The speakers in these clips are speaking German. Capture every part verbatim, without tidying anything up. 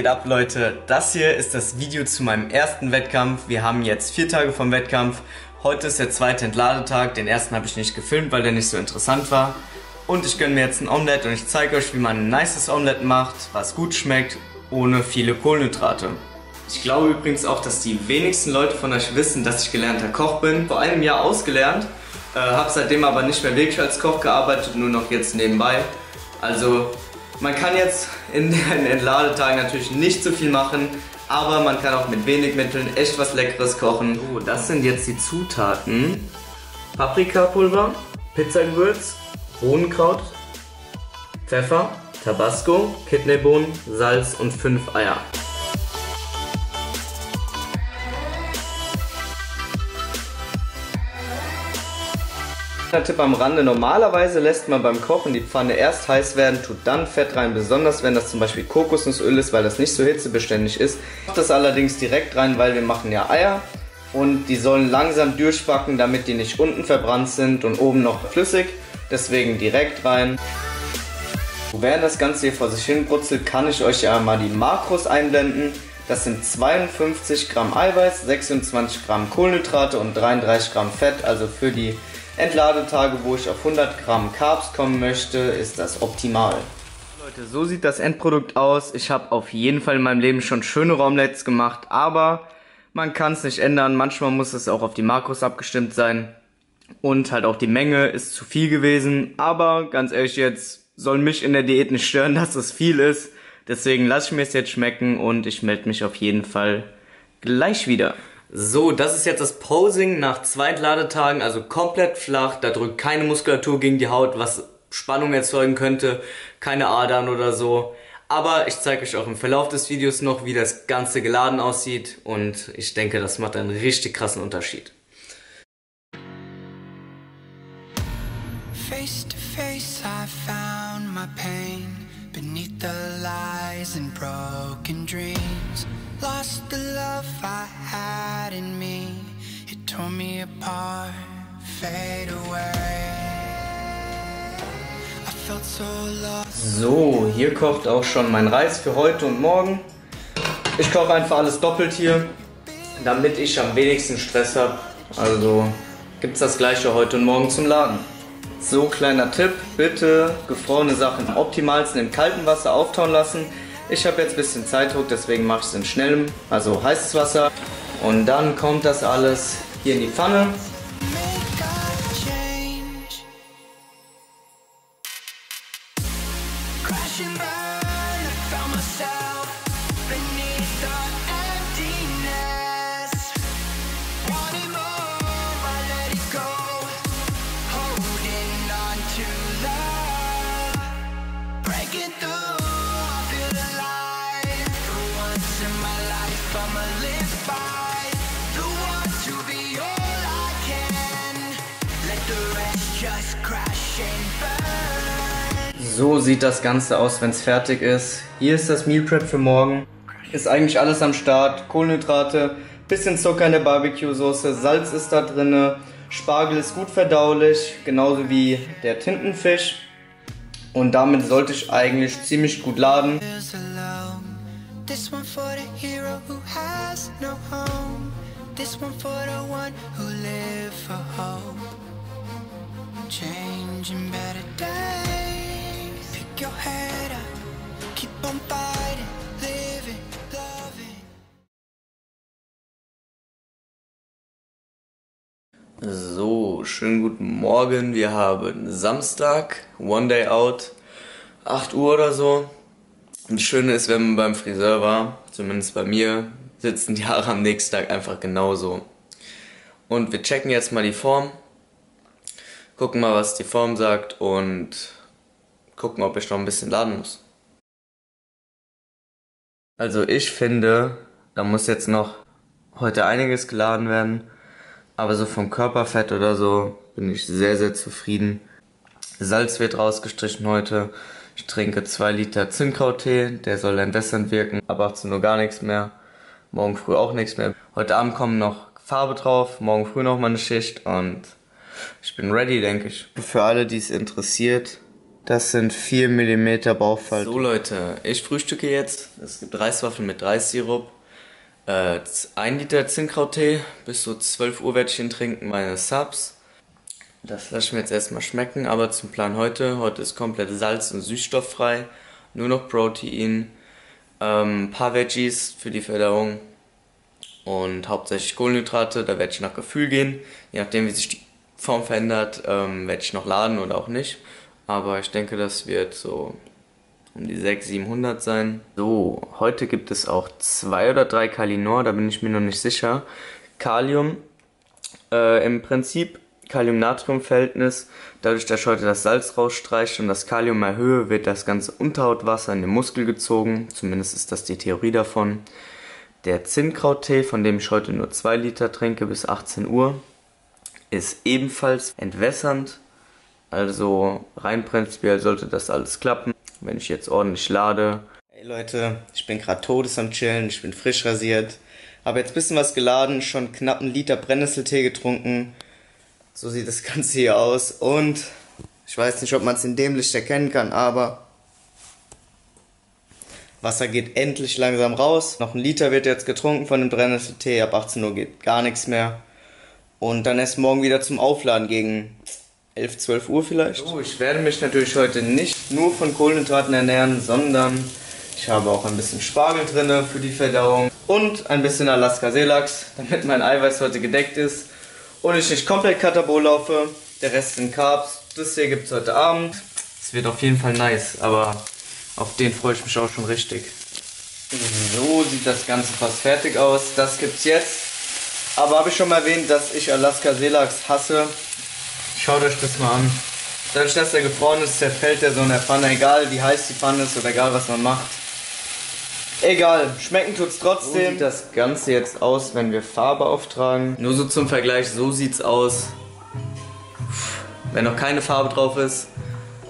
Geht ab, Leute. Das hier ist das Video zu meinem ersten Wettkampf. Wir haben jetzt vier Tage vom Wettkampf. Heute ist der zweite Entladetag. Den ersten habe ich nicht gefilmt, weil der nicht so interessant war. Und ich gönne mir jetzt ein Omelette und ich zeige euch, wie man ein nices Omelette macht, was gut schmeckt, ohne viele Kohlenhydrate. Ich glaube übrigens auch, dass die wenigsten Leute von euch wissen, dass ich gelernter Koch bin. Vor einem Jahr ausgelernt, äh, habe seitdem aber nicht mehr wirklich als Koch gearbeitet, nur noch jetzt nebenbei. Also man kann jetzt in den Entladetagen natürlich nicht so viel machen, aber man kann auch mit wenig Mitteln echt was Leckeres kochen. So, oh, das sind jetzt die Zutaten. Paprikapulver, Pizzagewürz, Rosenkraut, Pfeffer, Tabasco, Kidneybohnen, Salz und fünf Eier. Ein Tipp am Rande, normalerweise lässt man beim Kochen die Pfanne erst heiß werden, tut dann Fett rein, besonders wenn das zum Beispiel Kokosnussöl ist, weil das nicht so hitzebeständig ist. Macht das allerdings direkt rein, weil wir machen ja Eier und die sollen langsam durchbacken, damit die nicht unten verbrannt sind und oben noch flüssig, deswegen direkt rein. Während das Ganze hier vor sich hin brutzelt, kann ich euch ja mal die Makros einblenden. Das sind zweiundfünfzig Gramm Eiweiß, sechsundzwanzig Gramm Kohlenhydrate und dreiunddreißig Gramm Fett, also für die Entladetage, wo ich auf hundert Gramm Carbs kommen möchte, ist das optimal. Leute, so sieht das Endprodukt aus. Ich habe auf jeden Fall in meinem Leben schon schöne Omelettes gemacht, aber man kann es nicht ändern. Manchmal muss es auch auf die Makros abgestimmt sein und halt auch die Menge ist zu viel gewesen. Aber ganz ehrlich jetzt, soll mich in der Diät nicht stören, dass es viel ist. Deswegen lasse ich mir es jetzt schmecken und ich melde mich auf jeden Fall gleich wieder. So, das ist jetzt das Posing nach zwei Entladetagen, also komplett flach, da drückt keine Muskulatur gegen die Haut, was Spannung erzeugen könnte, keine Adern oder so. Aber ich zeige euch auch im Verlauf des Videos noch, wie das Ganze geladen aussieht und ich denke, das macht einen richtig krassen Unterschied. Face to face I found my pain beneath the lies and broken dreams. Lost the love I had in me. It tore me apart, fade away. I felt so lost. So, hier kocht auch schon mein Reis für heute und morgen. Ich koche einfach alles doppelt hier, damit ich am wenigsten Stress habe. Also gibt es das gleiche heute und morgen zum Laden. So, kleiner Tipp, bitte gefrorene Sachen am optimalsten im kalten Wasser auftauen lassen. Ich habe jetzt ein bisschen Zeitdruck, deswegen mache ich es in schnellem, also heißes Wasser. Und dann kommt das alles hier in die Pfanne. So sieht das Ganze aus, wenn es fertig ist. Hier ist das Meal Prep für morgen. Ist eigentlich alles am Start. Kohlenhydrate, bisschen Zucker in der Barbecue-Soße, Salz ist da drin, Spargel ist gut verdaulich, genauso wie der Tintenfisch. Und damit sollte ich eigentlich ziemlich gut laden. So, schönen guten Morgen. Wir haben Samstag, One Day Out, acht Uhr oder so. Das Schöne ist, wenn man beim Friseur war, zumindest bei mir, sitzen die Haare am nächsten Tag einfach genauso. Und wir checken jetzt mal die Form, gucken mal, was die Form sagt und gucken, ob ich noch ein bisschen laden muss. Also ich finde, da muss jetzt noch heute einiges geladen werden, aber so vom Körperfett oder so bin ich sehr, sehr zufrieden. Salz wird rausgestrichen heute. Ich trinke zwei Liter Zinnkrauttee, der soll entwässernd wirken. Ab achtzehn Uhr gar nichts mehr, morgen früh auch nichts mehr. Heute Abend kommen noch Farbe drauf, morgen früh noch mal eine Schicht und ich bin ready, denke ich. Für alle, die es interessiert, Das sind vier Millimeter Bauchfalten. So Leute, ich frühstücke jetzt. Es gibt Reiswaffeln mit Reissirup. Äh, ein Liter Zinnkrauttee. Bis so zwölf Uhr werde ich ihn trinken, meine Subs. Das lasse ich mir jetzt erstmal schmecken, aber zum Plan heute. Heute ist komplett salz- und süßstofffrei. Nur noch Protein. Ein ähm, paar Veggies für die Verdauung. Und hauptsächlich Kohlenhydrate. Da werde ich nach Gefühl gehen. Je nachdem, wie sich die Form verändert, ähm, werde ich noch laden oder auch nicht. Aber ich denke, das wird so um die sechshundert, siebenhundert sein. So, heute gibt es auch zwei oder drei Kalinor, da bin ich mir noch nicht sicher. Kalium, äh, im Prinzip Kalium-Natrium-Verhältnis. Dadurch, dass ich heute das Salz rausstreiche und das Kalium erhöhe, wird das ganze Unterhautwasser in den Muskel gezogen. Zumindest ist das die Theorie davon. Der Zinnkrauttee, von dem ich heute nur zwei Liter trinke bis achtzehn Uhr, ist ebenfalls entwässernd. Also rein prinzipiell sollte das alles klappen, wenn ich jetzt ordentlich lade. Hey Leute, ich bin gerade todes am Chillen, ich bin frisch rasiert. Habe jetzt ein bisschen was geladen, schon knapp einen Liter Brennnesseltee getrunken. So sieht das Ganze hier aus und ich weiß nicht, ob man es in dem Licht erkennen kann, aber Wasser geht endlich langsam raus. Noch ein Liter wird jetzt getrunken von dem Brennnesseltee, ab achtzehn Uhr geht gar nichts mehr. Und dann erst morgen wieder zum Aufladen gegen elf, zwölf Uhr vielleicht. So, ich werde mich natürlich heute nicht nur von Kohlenhydraten ernähren, sondern ich habe auch ein bisschen Spargel drin für die Verdauung und ein bisschen Alaska Seelachs, damit mein Eiweiß heute gedeckt ist und ich nicht komplett Katabol laufe. Der Rest sind Carbs. Das hier gibt es heute Abend. Es wird auf jeden Fall nice, aber auf den freue ich mich auch schon richtig. So sieht das Ganze fast fertig aus. Das gibt's jetzt. Aber habe ich schon mal erwähnt, dass ich Alaska Seelachs hasse. Schaut euch das mal an. Dadurch, dass er gefroren ist, zerfällt er so in der Pfanne. Egal, wie heiß die Pfanne ist oder egal, was man macht. Egal, schmecken tut's trotzdem. So sieht das Ganze jetzt aus, wenn wir Farbe auftragen. Nur so zum Vergleich, so sieht's aus, wenn noch keine Farbe drauf ist.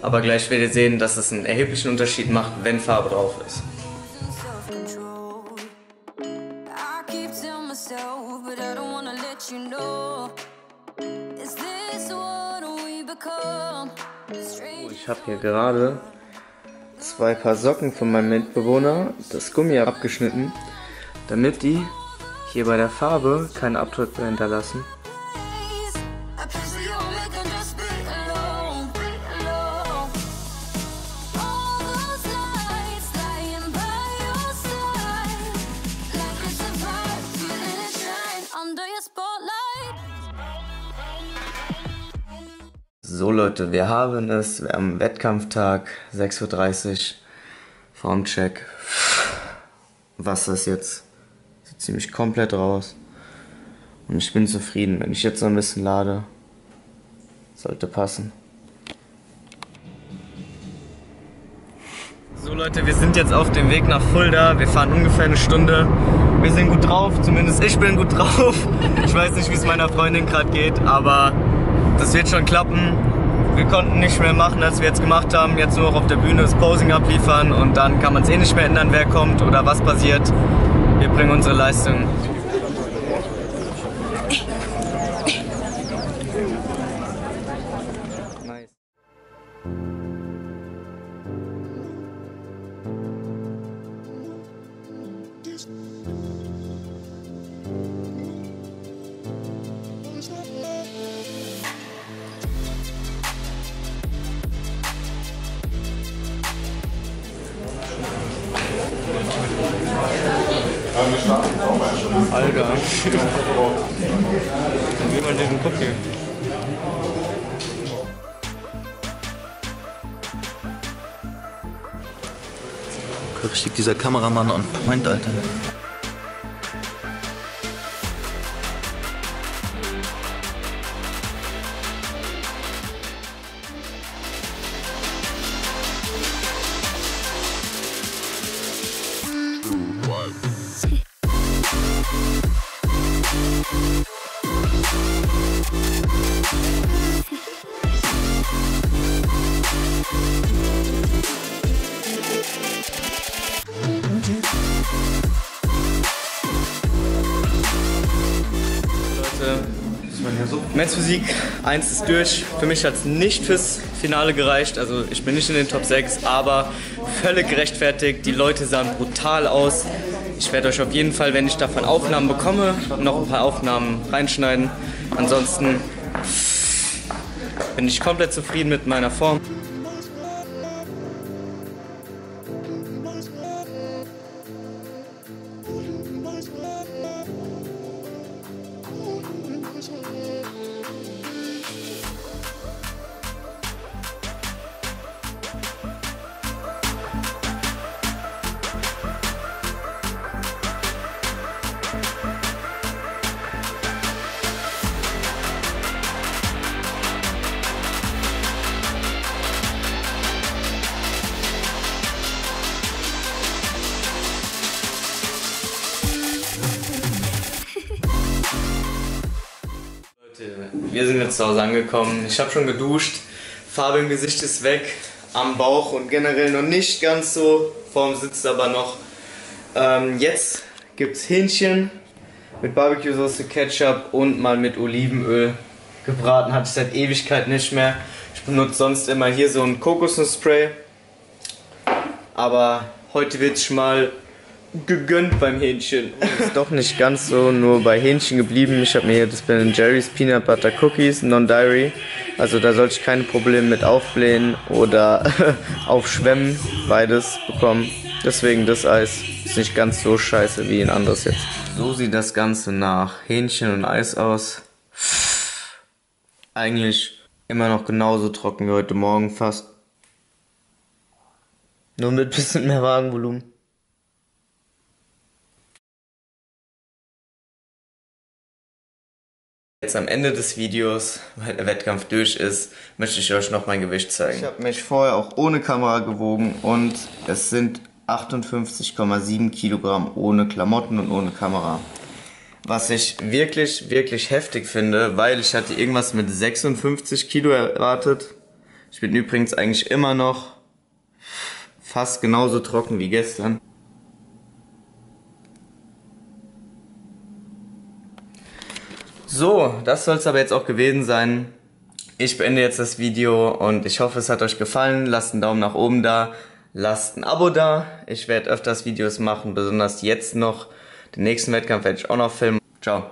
Aber gleich werdet ihr sehen, dass es einen erheblichen Unterschied macht, wenn Farbe drauf ist. Ich habe hier gerade zwei Paar Socken von meinem Mitbewohner, das Gummi abgeschnitten, damit die hier bei der Farbe keinen Abdruck hinterlassen. So Leute, wir haben es, wir haben Wettkampftag, sechs Uhr dreißig, Formcheck, Wasser ist jetzt so ziemlich komplett raus und ich bin zufrieden. Wenn ich jetzt noch ein bisschen lade, sollte passen. So Leute, wir sind jetzt auf dem Weg nach Fulda, wir fahren ungefähr eine Stunde. Wir sind gut drauf, zumindest ich bin gut drauf. Ich weiß nicht, wie es meiner Freundin gerade geht, aber das wird schon klappen. Wir konnten nicht mehr machen, als wir jetzt gemacht haben. Jetzt nur noch auf der Bühne das Posing abliefern und dann kann man es eh nicht mehr ändern, wer kommt oder was passiert. Wir bringen unsere Leistung. Alter. Wie man den Cookie. Richtig, dieser Kameramann on point, Alter. Mens Physique eins ist durch. Für mich hat es nicht fürs Finale gereicht. Also ich bin nicht in den Top sechs, aber völlig gerechtfertigt. Die Leute sahen brutal aus. Ich werde euch auf jeden Fall, wenn ich davon Aufnahmen bekomme, noch ein paar Aufnahmen reinschneiden. Ansonsten bin ich komplett zufrieden mit meiner Form. Wir sind jetzt zu Hause angekommen. Ich habe schon geduscht, Farbe im Gesicht ist weg, am Bauch und generell noch nicht ganz so, vorm Sitz aber noch. Ähm, jetzt gibt es Hähnchen mit Barbecue-Sauce, Ketchup und mal mit Olivenöl. Gebraten hatte ich seit Ewigkeit nicht mehr. Ich benutze sonst immer hier so ein Kokosnuss-Spray. Aber heute wird es mal gegönnt beim Hähnchen. Ist doch nicht ganz so nur bei Hähnchen geblieben. Ich habe mir hier das Ben and Jerry's Peanut Butter Cookies, Non-Dairy. Also da sollte ich keine Probleme mit aufblähen oder aufschwemmen. Beides bekommen. Deswegen das Eis ist nicht ganz so scheiße wie ein anderes jetzt. So sieht das Ganze nach Hähnchen und Eis aus. Eigentlich immer noch genauso trocken wie heute Morgen fast. Nur mit bisschen mehr Magenvolumen. Jetzt am Ende des Videos, weil der Wettkampf durch ist, möchte ich euch noch mein Gewicht zeigen. Ich habe mich vorher auch ohne Kamera gewogen und es sind achtundfünfzig Komma sieben Kilogramm ohne Klamotten und ohne Kamera. Was ich wirklich, wirklich heftig finde, weil ich hatte irgendwas mit sechsundfünfzig Kilo erwartet. Ich bin übrigens eigentlich immer noch fast genauso trocken wie gestern. So, das soll es aber jetzt auch gewesen sein. Ich beende jetzt das Video und ich hoffe, es hat euch gefallen. Lasst einen Daumen nach oben da, lasst ein Abo da. Ich werde öfters Videos machen, besonders jetzt noch. Den nächsten Wettkampf werde ich auch noch filmen. Ciao.